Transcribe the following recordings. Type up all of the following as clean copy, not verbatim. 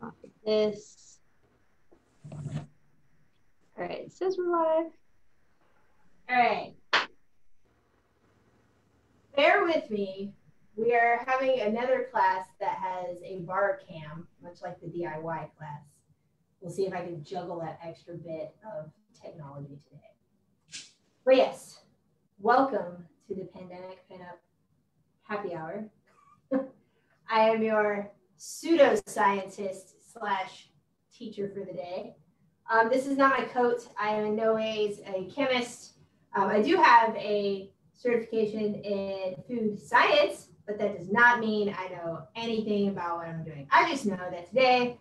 Copy this. All right, it says we're live. All right. Bear with me. We are having another class that has a bar cam, much like the DIY class. We'll see if I can juggle that extra bit of technology today. But yes, welcome to the Pandemic Pinup Happy Hour. I am your pseudoscientist slash teacher for the day. This is not my coat. I am in no ways a chemist. I do have a certification in food science, but that does not mean I know anything about what I'm doing. I just know that today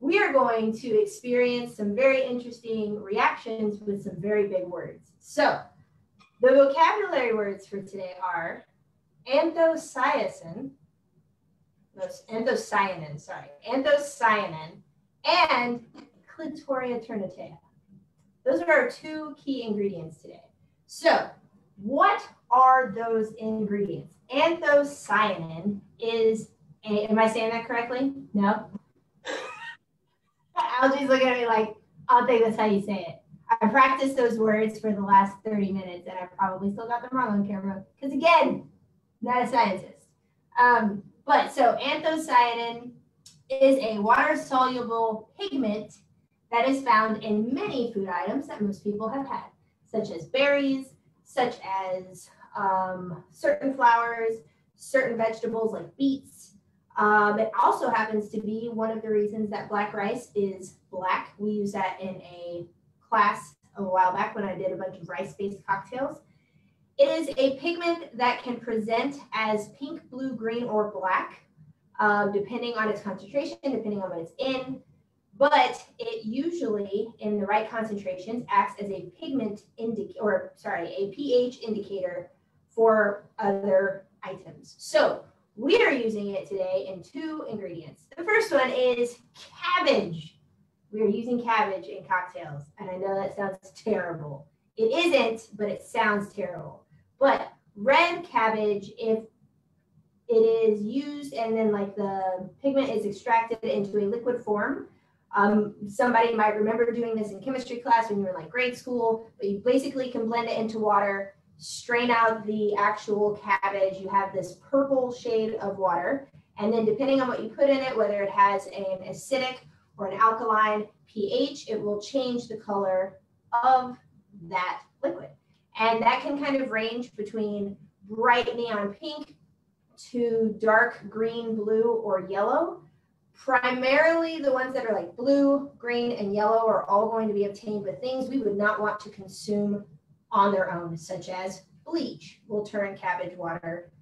we are going to experience some very interesting reactions with some very big words. So the vocabulary words for today are anthocyanin and Clitoria ternatea. Those are our two key ingredients today. So what are those ingredients? Anthocyanin is, am I saying that correctly? No? Algie's looking at me like, I don't think that's how you say it. I practiced those words for the last 30 minutes and I probably still got them wrong on camera because, again, not a scientist. But so anthocyanin is a water-soluble pigment that is found in many food items that most people have had, such as berries, such as certain flowers, certain vegetables like beets. It also happens to be one of the reasons that black rice is black. We use that in a class a while back when I did a bunch of rice-based cocktails. It is a pigment that can present as pink, blue, green, or black, depending on its concentration, depending on what it's in. But it usually, in the right concentrations, acts as a pigment indicator, or sorry, a pH indicator for other items. So we are using it today in two ingredients. The first one is cabbage. We are using cabbage in cocktails, and I know that sounds terrible. It isn't, but it sounds terrible. But red cabbage, if it is used and then like the pigment is extracted into a liquid form. Somebody might remember doing this in chemistry class when you were in like grade school, but you basically can blend it into water, strain out the actual cabbage, you have this purple shade of water, and then depending on what you put in it, whether it has an acidic or an alkaline pH, it will change the color of that liquid. And that can kind of range between bright neon pink to dark green, blue, or yellow. Primarily the ones that are like blue, green, and yellow are all going to be obtained with things we would not want to consume on their own, such as bleach will turn cabbage water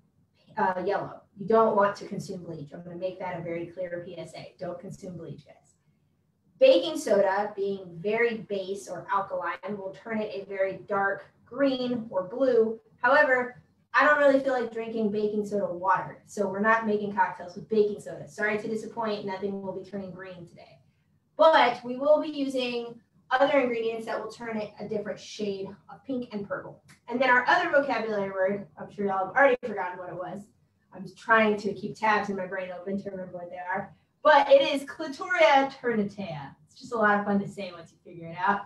yellow. You don't want to consume bleach. I'm going to make that a very clear PSA. Don't consume bleach, guys. Baking soda, being very base or alkaline, will turn it a very dark green or blue. However, I don't really feel like drinking baking soda water, so we're not making cocktails with baking soda. Sorry to disappoint, nothing will be turning green today. But we will be using other ingredients that will turn it a different shade of pink and purple. And then our other vocabulary word, I'm sure y'all have already forgotten what it was. I'm trying to keep tabs in my brain open to remember what they are. But it is Clitoria ternatea. It's just a lot of fun to say once you figure it out.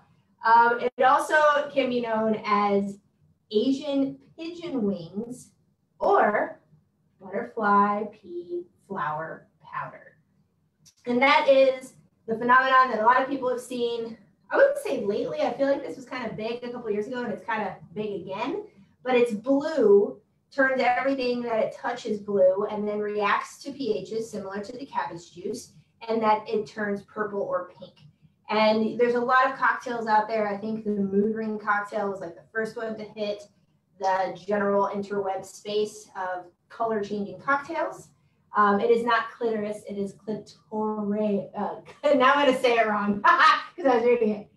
It also can be known as Asian pigeon wings or butterfly pea flower powder. And that is the phenomenon that a lot of people have seen. I wouldn't say lately, I feel like this was kind of big a couple years ago and it's kind of big again, but it's blue, turns everything that it touches blue and then reacts to pHs similar to the cabbage juice and that it turns purple or pink. And there's a lot of cocktails out there. I think the mood ring cocktail was like the first one to hit the general interweb space of color changing cocktails. It is not clitoris, it is clitoria. Now I'm gonna say it wrong because I was reading it.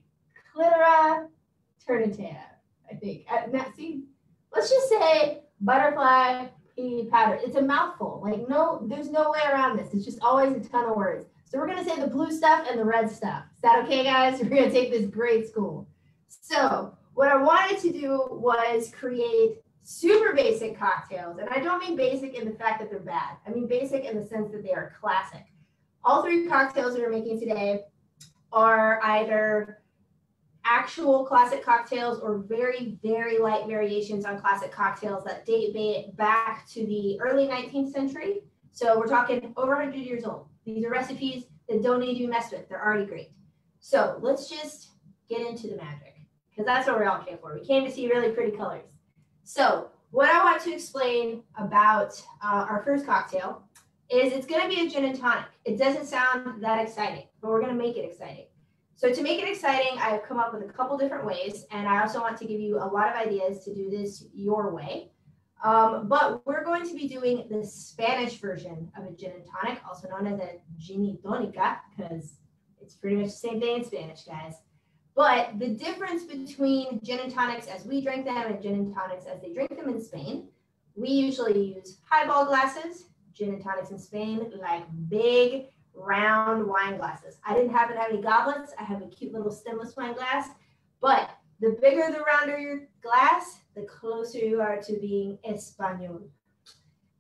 Clitoria ternatea, I think. Let's just say butterfly pea powder. It's a mouthful. Like no, there's no way around this. It's just always a ton of words. So we're gonna say the blue stuff and the red stuff. Is that okay, guys? We're gonna take this grade school. So what I wanted to do was create super basic cocktails. And I don't mean basic in the fact that they're bad. I mean basic in the sense that they are classic. All three cocktails we're making today are either actual classic cocktails or very, very light variations on classic cocktails that date back to the early 19th century. So we're talking over 100 years old. These are recipes that don't need to be messed with. They're already great. So let's just get into the magic, because that's what we all came for. We came to see really pretty colors. So what I want to explain about our first cocktail is it's going to be a gin and tonic. It doesn't sound that exciting, but we're going to make it exciting. So to make it exciting, I've come up with a couple different ways, and I also want to give you a lot of ideas to do this your way. But we're going to be doing the Spanish version of a gin and tonic, also known as a ginitonica, because it's pretty much the same thing in Spanish, guys. But the difference between gin and tonics as we drink them and gin and tonics as they drink them in Spain, we usually use highball glasses. Gin and tonics in Spain, like big, round wine glasses. I didn't happen to have any goblets. I have a cute little stemless wine glass. But the bigger, the rounder your glass, the closer you are to being Espanol.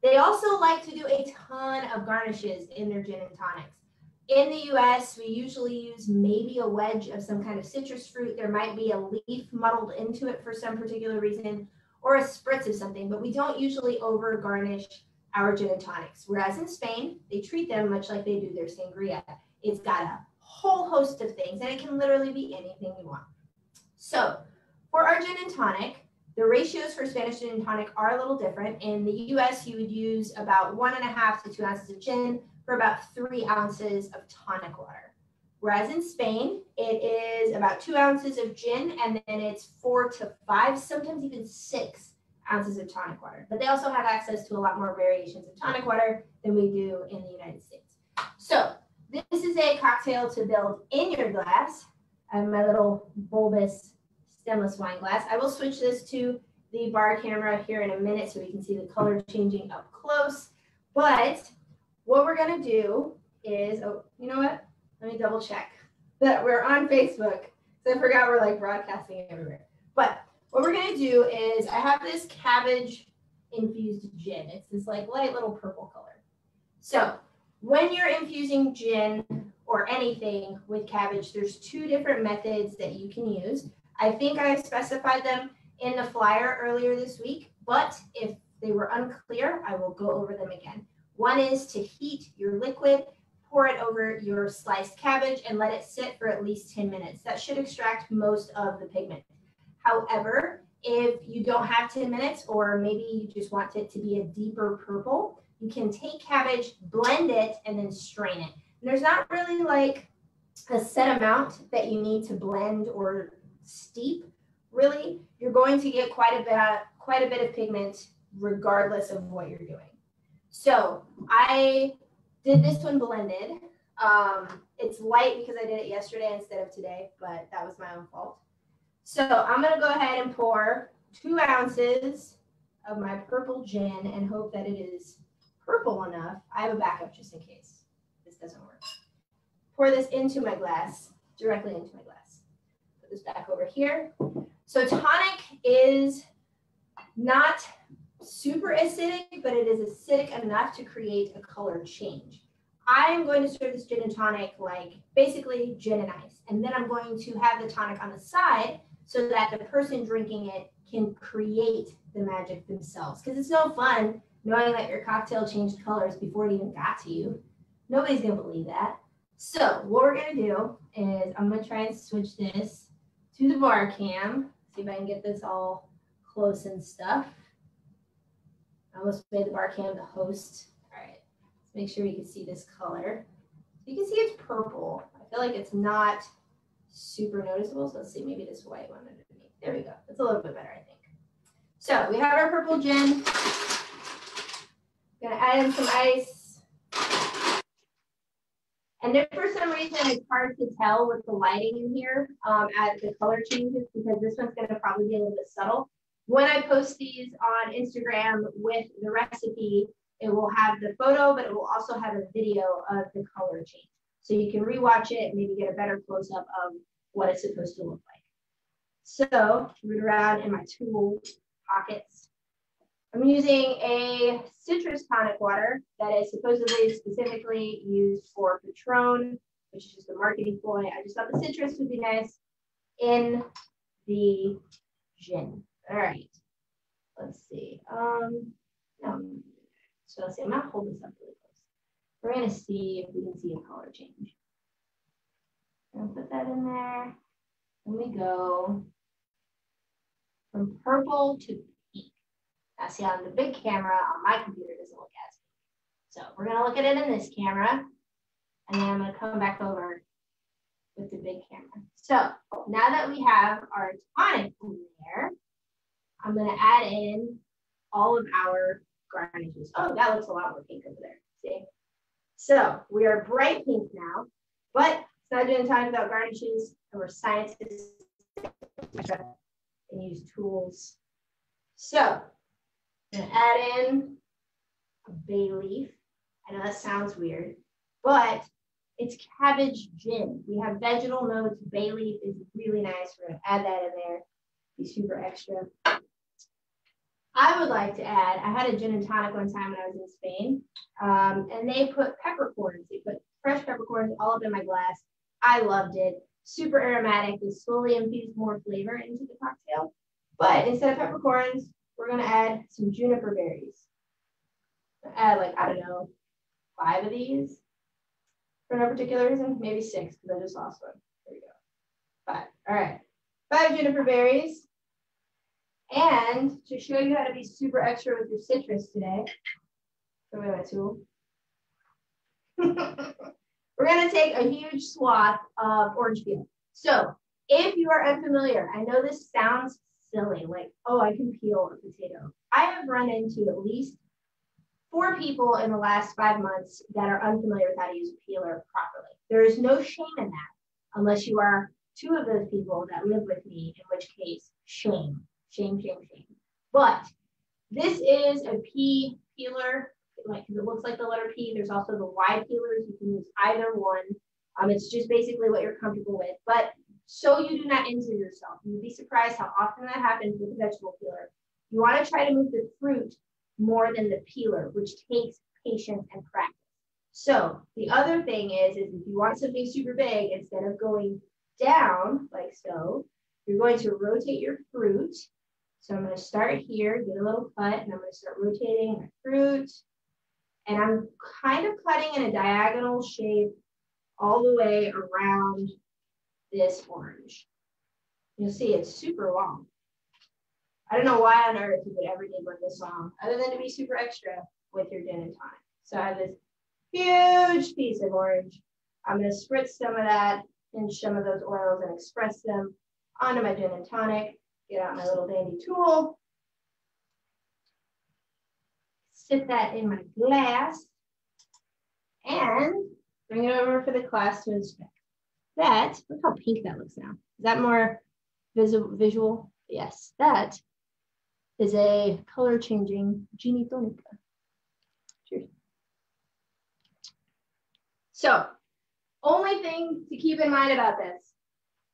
They also like to do a ton of garnishes in their gin and tonics. In the US, we usually use maybe a wedge of some kind of citrus fruit. There might be a leaf muddled into it for some particular reason, or a spritz of something, but we don't usually over garnish our gin and tonics. Whereas in Spain, they treat them much like they do their sangria. It's got a whole host of things, and it can literally be anything you want. So for our gin and tonic, the ratios for Spanish gin and tonic are a little different. In the US, you would use about 1.5 to 2 ounces of gin for about 3 ounces of tonic water. Whereas in Spain, it is about 2 ounces of gin, and then it's 4 to 5, sometimes even 6 ounces of tonic water. But they also have access to a lot more variations of tonic water than we do in the United States. So this is a cocktail to build in your glass. I have my little bulbous stemless wine glass. I will switch this to the bar camera here in a minute so we can see the color changing up close. But what we're going to do is, oh, you know what? Let me double check that we're on Facebook. So I forgot we're like broadcasting everywhere. But what we're going to do is I have this cabbage infused gin. It's this like light little purple color. So when you're infusing gin or anything with cabbage, there's two different methods that you can use. I think I specified them in the flyer earlier this week, but if they were unclear, I will go over them again. One is to heat your liquid, pour it over your sliced cabbage, and let it sit for at least 10 minutes. That should extract most of the pigment. However, if you don't have 10 minutes, or maybe you just want it to be a deeper purple, you can take cabbage, blend it, and then strain it. And there's not really like a set amount that you need to blend or steep. Really, you're going to get quite a bit of pigment regardless of what you're doing. So I did this one blended. It's light because I did it yesterday instead of today, but that was my own fault. So I'm going to go ahead and pour 2 ounces of my purple gin and hope that it is purple enough. I have a backup just in case this doesn't work. Pour this into my glass, directly into my glass. Put this back over here. So tonic is not super acidic, but it is acidic enough to create a color change. I'm going to serve this gin and tonic like basically gin and ice. And then I'm going to have the tonic on the side so that the person drinking it can create the magic themselves. Because it's no fun knowing that your cocktail changed colors before it even got to you. Nobody's going to believe that. So what we're going to do is I'm going to try and switch this to the bar cam. See if I can get this all close and stuff. I almost made the bar cam the host. All right. Let's make sure you can see this color. You can see it's purple. I feel like it's not super noticeable. So let's see, maybe this white one underneath. There we go. That's a little bit better, I think. So we have our purple gin. I'm gonna add in some ice. And if for some reason it's hard to tell with the lighting in here as the color changes, because this one's gonna probably be a little bit subtle. When I post these on Instagram with the recipe, it will have the photo, but it will also have a video of the color change. So you can rewatch it, maybe get a better close up of what it's supposed to look like. So root around in my tool pockets. I'm using a citrus tonic water that is supposedly specifically used for Patron, which is just a marketing ploy. I just thought the citrus would be nice in the gin. All right, let's see. So let's see, I'm gonna hold this up really close. We're gonna see if we can see a color change. I'll put that in there. And we go from purple to pink. Now see, on the big camera, on my computer, it doesn't look as big. So we're gonna look at it in this camera. And then I'm gonna come back over with the big camera. So now that we have our tonic in there, I'm gonna add in all of our garnishes. Oh, that looks a lot more pink over there, see? So we are bright pink now, but it's not doing time without garnishes, and we're scientists and use tools. So I'm gonna add in a bay leaf. I know that sounds weird, but it's cabbage gin. We have vegetal notes. Bay leaf is really nice. We're gonna add that in there. Be super extra. I would like to add, I had a gin and tonic one time when I was in Spain, and they put peppercorns. They put fresh peppercorns all up in my glass. I loved it. Super aromatic. They slowly infused more flavor into the cocktail. But instead of peppercorns, we're gonna add some juniper berries. I'll add like, I don't know, 5 of these for no particular reason. Maybe 6, because I just lost one. There we go. 5. All right. 5 juniper berries. And to show you how to be super extra with your citrus today, show me my tool. We're gonna take a huge swath of orange peel. So if you are unfamiliar, I know this sounds silly, like, oh, I can peel a potato. I have run into at least 4 people in the last 5 months that are unfamiliar with how to use a peeler properly. There is no shame in that, unless you are 2 of those people that live with me, in which case, shame. Shame, shame, shame. But this is a pea peeler, like it looks like the letter P. There's also the Y peelers. You can use either one. It's just basically what you're comfortable with. But so you do not injure yourself, you'd be surprised how often that happens with the vegetable peeler. You want to try to move the fruit more than the peeler, which takes patience and practice. So the other thing is if you want something super big, instead of going down like so, you're going to rotate your fruit. So I'm going to start here, get a little cut, and I'm going to start rotating my fruit. And I'm kind of cutting in a diagonal shape all the way around this orange. You'll see it's super long. I don't know why on earth you would ever need one this long, other than to be super extra with your gin and tonic. So I have this huge piece of orange. I'm going to spritz some of that in some of those oils and express them onto my gin and tonic. Get out my little dandy tool, sip that in my glass, and bring it over for the class to inspect. That, look how pink that looks now. Is that more visual? Yes, that is a color changing ginitonica. Cheers. So, only thing to keep in mind about this,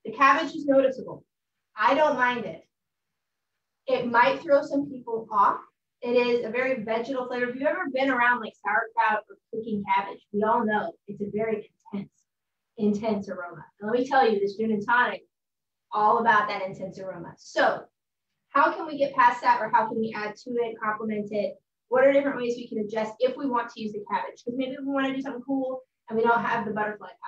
the cabbage is noticeable. I don't mind it. It might throw some people off. It is a very vegetal flavor. If you've ever been around like sauerkraut or cooking cabbage, we all know it's a very intense aroma. And let me tell you, this gin and tonic, all about that intense aroma. So how can we get past that, or how can we add to it, complement it? What are different ways we can adjust if we want to use the cabbage? Because maybe we want to do something cool and we don't have the butterfly powder.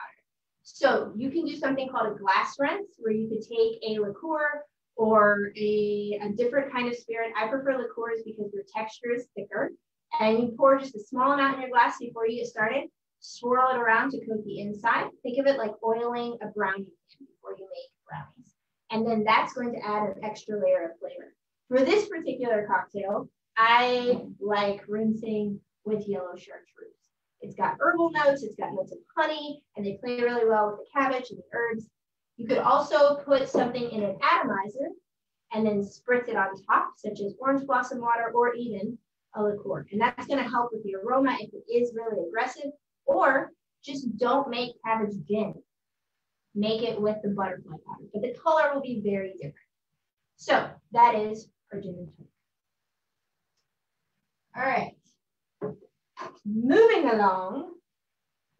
So you can do something called a glass rinse, where you could take a liqueur or a different kind of spirit. I prefer liqueurs because their texture is thicker, and you pour just a small amount in your glass before you get started, swirl it around to coat the inside. Think of it like oiling a brownie before you make brownies. And then that's going to add an extra layer of flavor. For this particular cocktail, I like rinsing with yellow chartreuse. It's got herbal notes, it's got notes of honey, and they play really well with the cabbage and the herbs. You could also put something in an atomizer and then spritz it on top, such as orange blossom water or even a liqueur. And that's gonna help with the aroma if it is really aggressive, or just don't make cabbage gin. Make it with the butterfly powder, but the color will be very different. So that is our gin and tonic. All right, moving along.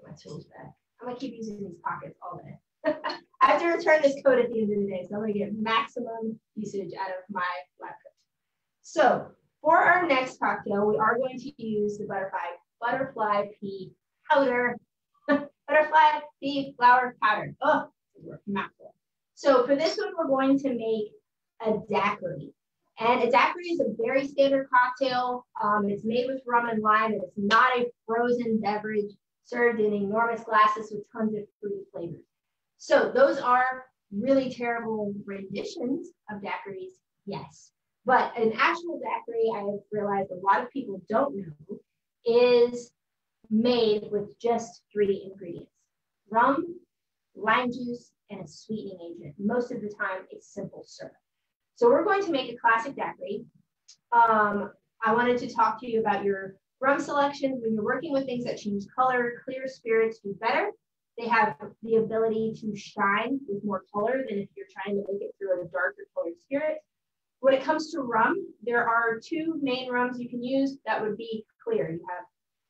My tools back. I'm gonna keep using these pockets all day. I have to return this coat at the end of the day, so I'm gonna get maximum usage out of my lab coat. So for our next cocktail, we are going to use the butterfly pea powder, butterfly pea flower powder. Oh, mouthful. So for this one, we're going to make a daiquiri. And a daiquiri is a very standard cocktail. It's made with rum and lime, and it's not a frozen beverage served in enormous glasses with tons of fruity flavors. So those are really terrible renditions of daiquiris, yes. But an actual daiquiri, I have realized a lot of people don't know, is made with just 3 ingredients: rum, lime juice, and a sweetening agent. Most of the time, it's simple syrup. So we're going to make a classic daiquiri. I wanted to talk to you about your rum selection. When you're working with things that change color, clear spirits do better. They have the ability to shine with more color than if you're trying to make it through a darker colored spirit. When it comes to rum, there are 2 main rums you can use that would be clear. You have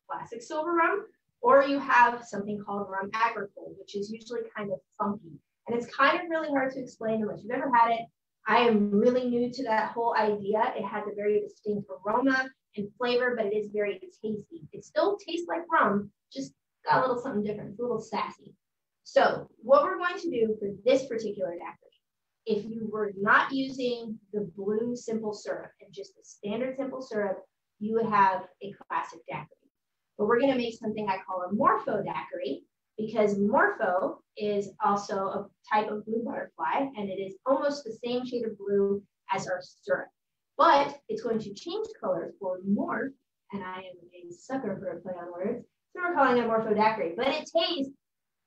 classic silver rum, or you have something called rum agricole, which is usually kind of funky. And it's kind of really hard to explain unless you've ever had it. I am really new to that whole idea. It has a very distinct aroma and flavor, but it is very tasty. It still tastes like rum, just got a little something different. It's a little sassy. So what we're going to do for this particular daiquiri, if you were not using the blue simple syrup and just the standard simple syrup, you would have a classic daiquiri. But we're going to make something I call a Morpho Daiquiri, because Morpho is also a type of blue butterfly, and it is almost the same shade of blue as our syrup, but it's going to change colors for morph, and I am a sucker for a play on words, so we're calling it Morpho Daiquiri, but it tastes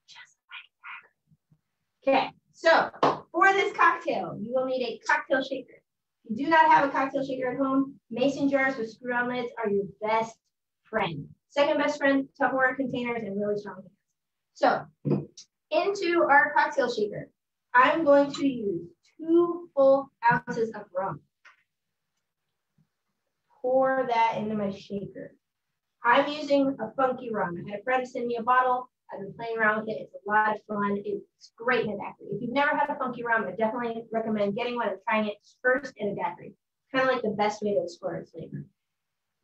just like daiquiri. Okay, so for this cocktail, you will need a cocktail shaker. If you do not have a cocktail shaker at home, mason jars with screw-on lids are your best friend. Second best friend, Tupperware containers, and really strong hands. So into our cocktail shaker, I'm going to use 2 full ounces of rum. Pour that into my shaker. I'm using a funky rum. I had a friend send me a bottle. I've been playing around with it. It's a lot of fun. It's great in a daiquiri. If you've never had a funky rum, I definitely recommend getting one and trying it first in a daiquiri. Kind of like the best way to explore its flavor.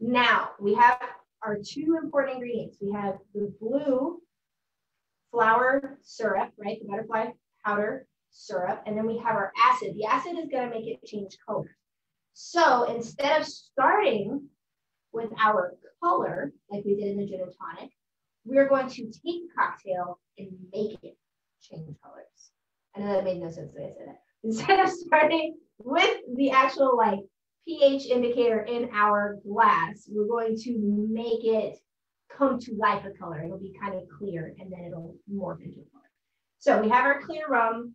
Now we have our 2 important ingredients. We have the blue flower syrup, right? The butterfly powder syrup. And then we have our acid. The acid is going to make it change color. So instead of starting with our color, like we did in the gin and tonic, we're going to take the cocktail and make it change colors. I know that made no sense when I said that. Instead of starting with the actual like pH indicator in our glass, we're going to make it come to life with color. It'll be kind of clear, and then it'll morph into color. So we have our clear rum.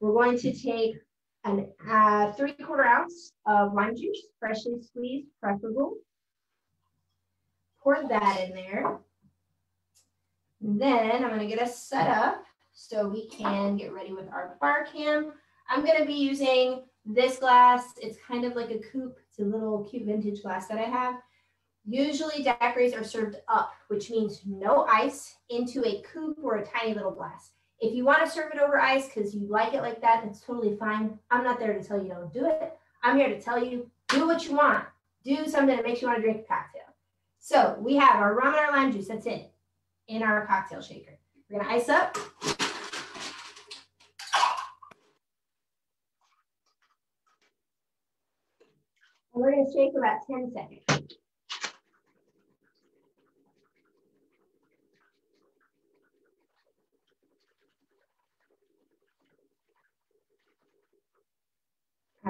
We're going to take an 3/4 ounce of lime juice, freshly squeezed, preferable. Pour that in there. And then I'm going to get us set up so we can get ready with our bar cam. I'm going to be using this glass. It's kind of like a coupe. It's a little cute vintage glass that I have. Usually daiquiris are served up, which means no ice, into a coupe or a tiny little glass. If you want to serve it over ice because you like it like that, that's totally fine. I'm not there to tell you don't do it. I'm here to tell you, do what you want. Do something that makes you want to drink a cocktail. So we have our rum and our lime juice, that's it, in our cocktail shaker. We're gonna ice up. And we're gonna shake for about 10 seconds.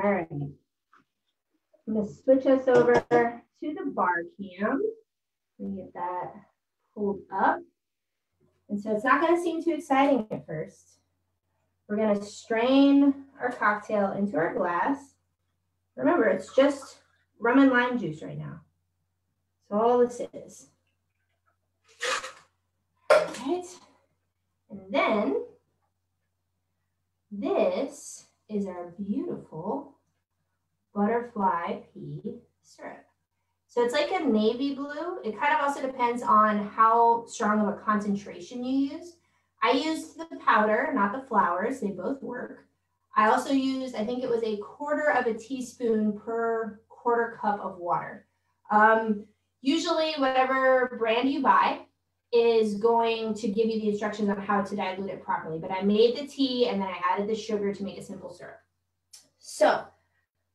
All right, I'm gonna switch us over to the bar cam and get that pulled up. And so it's not gonna seem too exciting at first. We're gonna strain our cocktail into our glass. Remember, it's just rum and lime juice right now. That's all this is. All right, and then this is our beautiful butterfly pea syrup. So it's like a navy blue. It kind of also depends on how strong of a concentration you use. I used the powder, not the flowers. They both work. I also used, I think it was a quarter of a teaspoon per quarter cup of water. Usually whatever brand you buy is going to give you the instructions on how to dilute it properly, but I made the tea and then I added the sugar to make a simple syrup. So,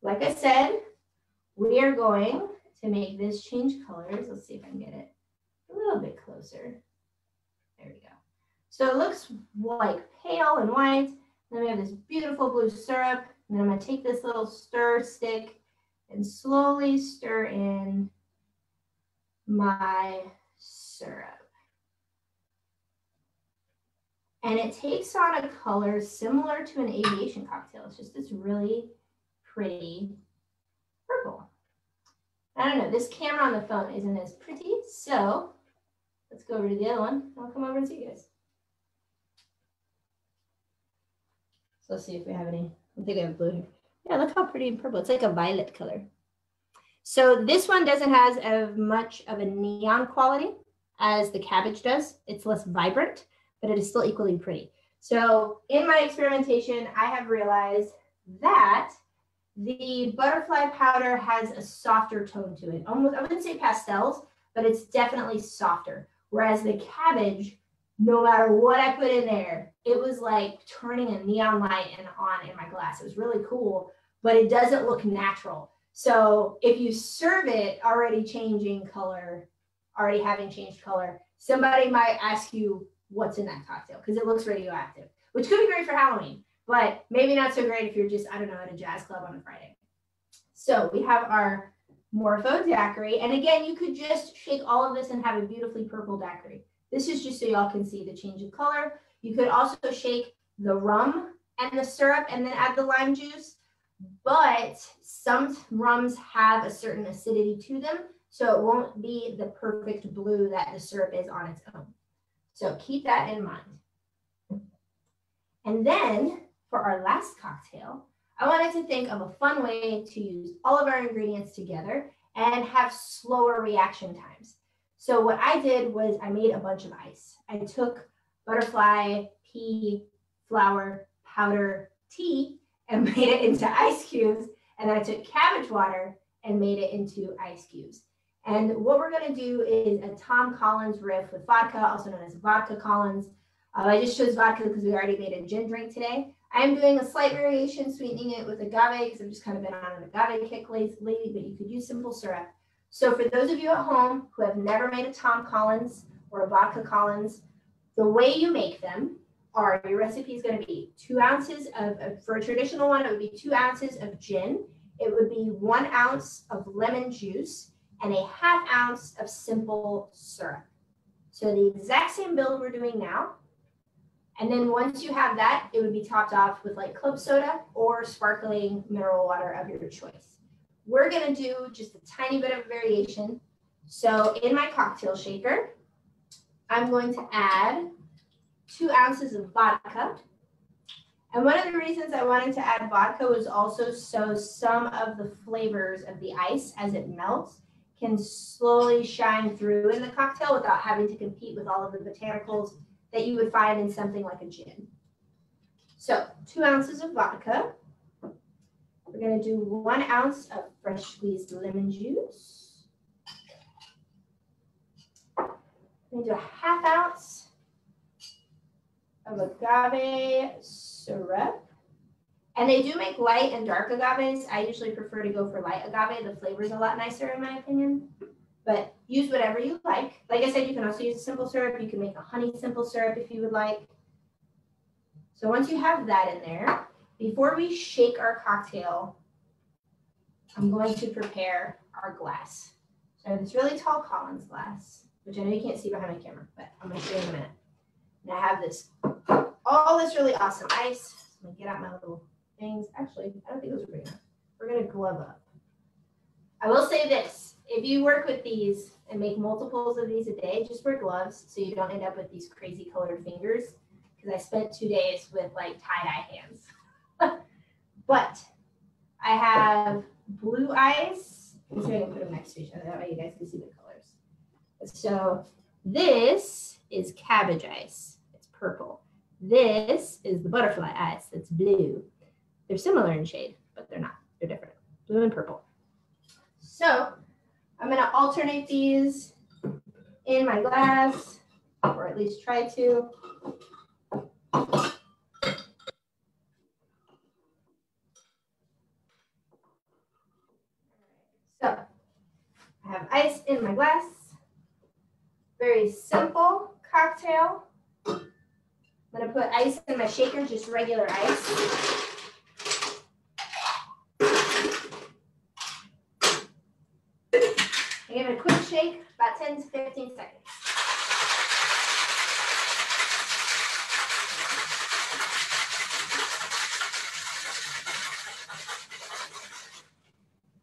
like I said, we are going to make this change colors. Let's see if I can get it a little bit closer. There we go. So it looks like pale and white. Then we have this beautiful blue syrup. And then I'm gonna take this little stir stick and slowly stir in my syrup. And it takes on a color similar to an aviation cocktail. It's just this really pretty purple. I don't know, this camera on the phone isn't as pretty, so let's go over to the other one. I'll come over and see you guys. So let's see if we have any. I think I have blue here. Yeah, look how pretty and purple. It's like a violet color. So this one doesn't have as much of a neon quality as the cabbage does. It's less vibrant, but it is still equally pretty. So in my experimentation, I have realized that the butterfly powder has a softer tone to it. Almost, I wouldn't say pastels, but it's definitely softer. Whereas the cabbage, no matter what I put in there, it was like turning a neon light and on in my glass. It was really cool, but it doesn't look natural. So if you serve it already changing color, already having changed color, somebody might ask you, what's in that cocktail? Because it looks radioactive, which could be great for Halloween, but maybe not so great if you're just, I don't know, at a jazz club on a Friday. So we have our Morpho Daiquiri. And again, you could just shake all of this and have a beautifully purple daiquiri. This is just so y'all can see the change of color. You could also shake the rum and the syrup and then add the lime juice, but some rums have a certain acidity to them. So it won't be the perfect blue that the syrup is on its own. So keep that in mind. And then for our last cocktail, I wanted to think of a fun way to use all of our ingredients together and have slower reaction times. So what I did was I made a bunch of ice. I took butterfly pea flower powder tea and made it into ice cubes. And then I took cabbage water and made it into ice cubes. And what we're going to do is a Tom Collins riff with vodka, also known as vodka Collins. I just chose vodka because we already made a gin drink today. I am doing a slight variation, sweetening it with agave because I've just kind of been on an agave kick lately, but you could use simple syrup. So for those of you at home who have never made a Tom Collins or a vodka Collins, the way you make them are, your recipe is going to be 2 ounces of, for a traditional one, it would be 2 ounces of gin. It would be 1 ounce of lemon juice and a half ounce of simple syrup. So the exact same build we're doing now. And then once you have that, it would be topped off with like club soda or sparkling mineral water of your choice. We're gonna do just a tiny bit of variation. So in my cocktail shaker, I'm going to add 2 ounces of vodka. And one of the reasons I wanted to add vodka was also so some of the flavors of the ice as it melts can slowly shine through in the cocktail without having to compete with all of the botanicals that you would find in something like a gin. So 2 ounces of vodka. We're gonna do 1 ounce of fresh squeezed lemon juice. We're gonna do a half ounce of agave syrup. And they do make light and dark agaves. I usually prefer to go for light agave. The flavor is a lot nicer in my opinion, but use whatever you like. Like I said, you can also use a simple syrup. You can make a honey simple syrup if you would like. So once you have that in there, before we shake our cocktail, I'm going to prepare our glass. So I have this really tall Collins glass, which I know you can't see behind my camera, but I'm gonna show you in a minute. And I have this, all this really awesome ice. I'm gonna get out my little things. Actually, I don't think those are big enough. We're gonna glove up. I will say this, if you work with these and make multiples of these a day, just wear gloves so you don't end up with these crazy colored fingers, because I spent 2 days with like tie-dye hands. But I have blue ice I'm sure you'll put them next to each other. That way you guys can see the colors. So this is cabbage ice. It's purple. This is the butterfly ice. It's blue. They're similar in shade, but they're not. They're different. Blue and purple. So I'm going to alternate these in my glass, or at least try to. So I have ice in my glass. Very simple cocktail. I'm going to put ice in my shaker, just regular ice. I give it a quick shake, about 10 to 15 seconds.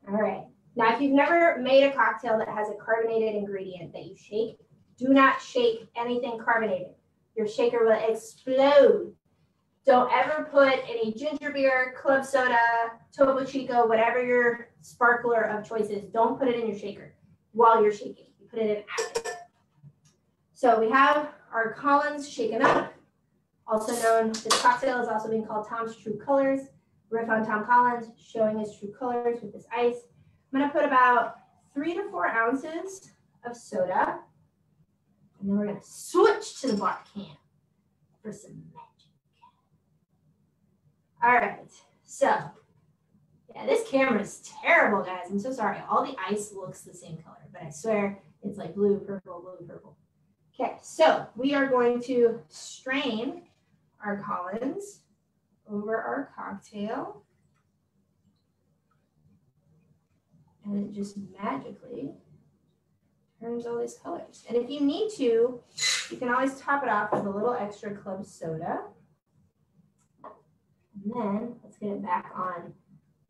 All right, now if you've never made a cocktail that has a carbonated ingredient that you shake, do not shake anything carbonated. Your shaker will explode. Don't ever put any ginger beer, club soda, Topo Chico, whatever your sparkler of choice is, don't put it in your shaker while you're shaking. You put it in after. So we have our Collins shaken up, also known, this cocktail is also being called Tom's True Colors. Riff on Tom Collins, showing his true colors with this ice. I'm gonna put about 3 to 4 ounces of soda, and then we're gonna switch to the bar can for some magic. All right, so yeah, this camera is terrible, guys. I'm so sorry. All the ice looks the same color, but I swear it's like blue, purple, blue, purple. Okay, so we are going to strain our Collins over our cocktail, and it just magically turns all these colors. And if you need to, you can always top it off with a little extra club soda. And then let's get it back on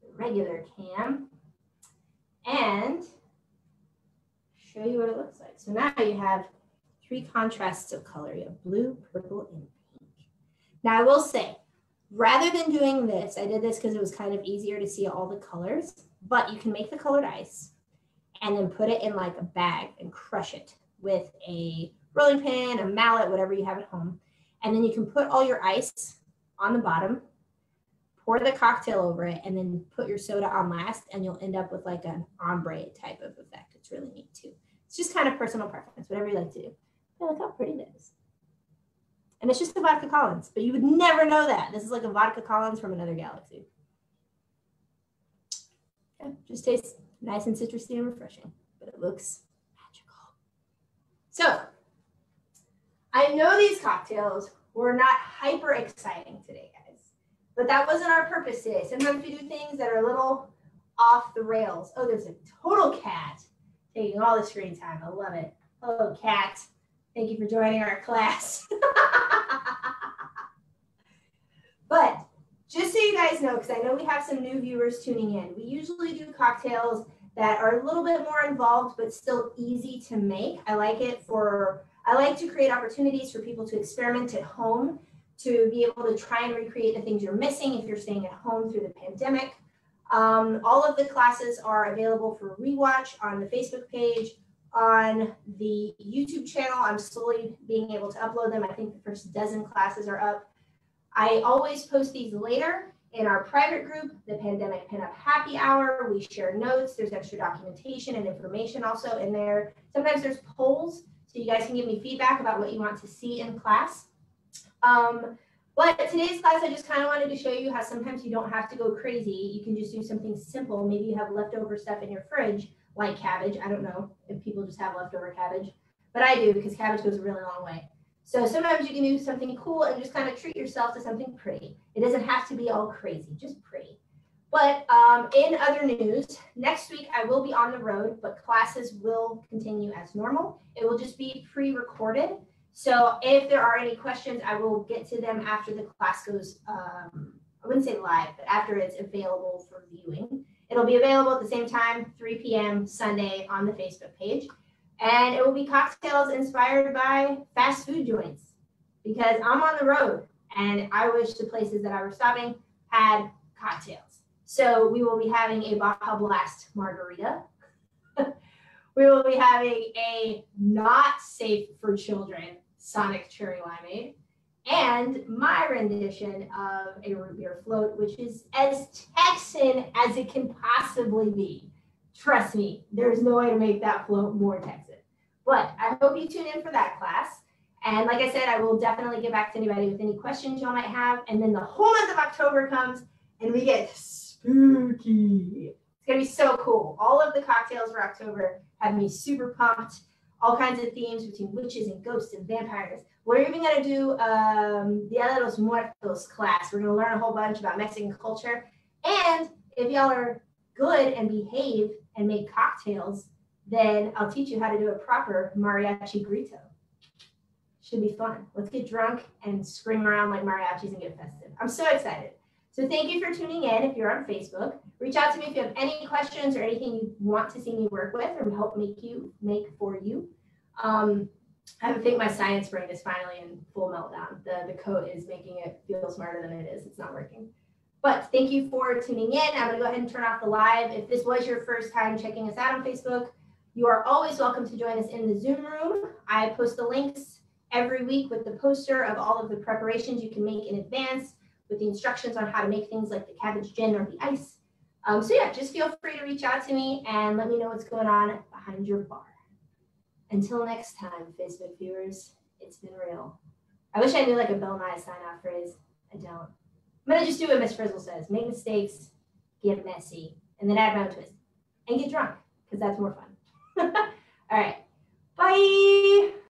the regular can and show you what it looks like. So now you have 3 contrasts of color. You have blue, purple, and pink. Now I will say, rather than doing this, I did this because it was kind of easier to see all the colors, but you can make the colored ice and then put it in like a bag and crush it with a rolling pin, a mallet, whatever you have at home. And then you can put all your ice on the bottom, pour the cocktail over it, and then put your soda on last, and you'll end up with like an ombre type of effect. It's really neat too. It's just kind of personal preference, whatever you like to do. Hey, look how pretty it is. And it's just a vodka Collins, but you would never know that. This is like a vodka Collins from another galaxy. Okay, just tastes nice and citrusy and refreshing, but it looks magical. So I know these cocktails were not hyper exciting today, guys, but that wasn't our purpose today. Sometimes we do things that are a little off the rails. Oh, there's a total cat taking all the screen time. I love it. Hello, cat. Thank you for joining our class. But just so you guys know, because I know we have some new viewers tuning in, we usually do cocktails that are a little bit more involved, but still easy to make. I like to create opportunities for people to experiment at home, to be able to try and recreate the things you're missing if you're staying at home through the pandemic. All of the classes are available for rewatch on the Facebook page, on the YouTube channel. I'm slowly being able to upload them. I think the first 12 classes are up. I always post these later in our private group, the Pandemic Pinup Happy Hour. We share notes. There's extra documentation and information also in there. Sometimes there's polls, so you guys can give me feedback about what you want to see in class. But today's class, I just kind of wanted to show you how sometimes you don't have to go crazy. You can just do something simple. Maybe you have leftover stuff in your fridge, like cabbage. I don't know if people just have leftover cabbage, but I do, because cabbage goes a really long way. So sometimes you can do something cool and just kind of treat yourself to something pretty. It doesn't have to be all crazy, just pretty. But in other news, next week I will be on the road, but classes will continue as normal. It will just be pre-recorded. So if there are any questions, I will get to them after the class goes, I wouldn't say live, but after it's available for viewing. It'll be available at the same time, 3 p.m. Sunday on the Facebook page. And it will be cocktails inspired by fast food joints, because I'm on the road and I wish the places that I were stopping had cocktails. So we will be having a Baja Blast margarita we will be having a not safe for children Sonic Cherry Limeade, and my rendition of a root beer float, which is as Texan as it can possibly be. Trust me, there's no way to make that float more Texan. But I hope you tune in for that class. And like I said, I will definitely get back to anybody with any questions y'all might have. And then the whole month of October comes and we get spooky. It's gonna be so cool. All of the cocktails for October have me super pumped. All kinds of themes between witches and ghosts and vampires. We're even gonna do Dia de los Muertos class. We're gonna learn a whole bunch about Mexican culture. And if y'all are good and behave and make cocktails, then I'll teach you how to do a proper mariachi grito. Should be fun. Let's get drunk and scream around like mariachis and get festive. I'm so excited. So thank you for tuning in. If you're on Facebook, reach out to me if you have any questions or anything you want to see me work with or help make for you. I have to think my science brain is finally in full meltdown. The coat is making it feel smarter than it is. It's not working. But thank you for tuning in. I'm gonna go ahead and turn off the live. If this was your first time checking us out on Facebook, you are always welcome to join us in the Zoom room. I post the links every week with the poster of all of the preparations you can make in advance, with the instructions on how to make things like the cabbage gin or the ice. So yeah, just feel free to reach out to me and let me know what's going on behind your bar. Until next time, Facebook viewers, it's been real. I wish I knew like a Bill Nye sign-off phrase. I don't. I'm gonna just do what Miss Frizzle says. Make mistakes, get messy, and then add my own twist. And get drunk, because that's more fun. All right, bye.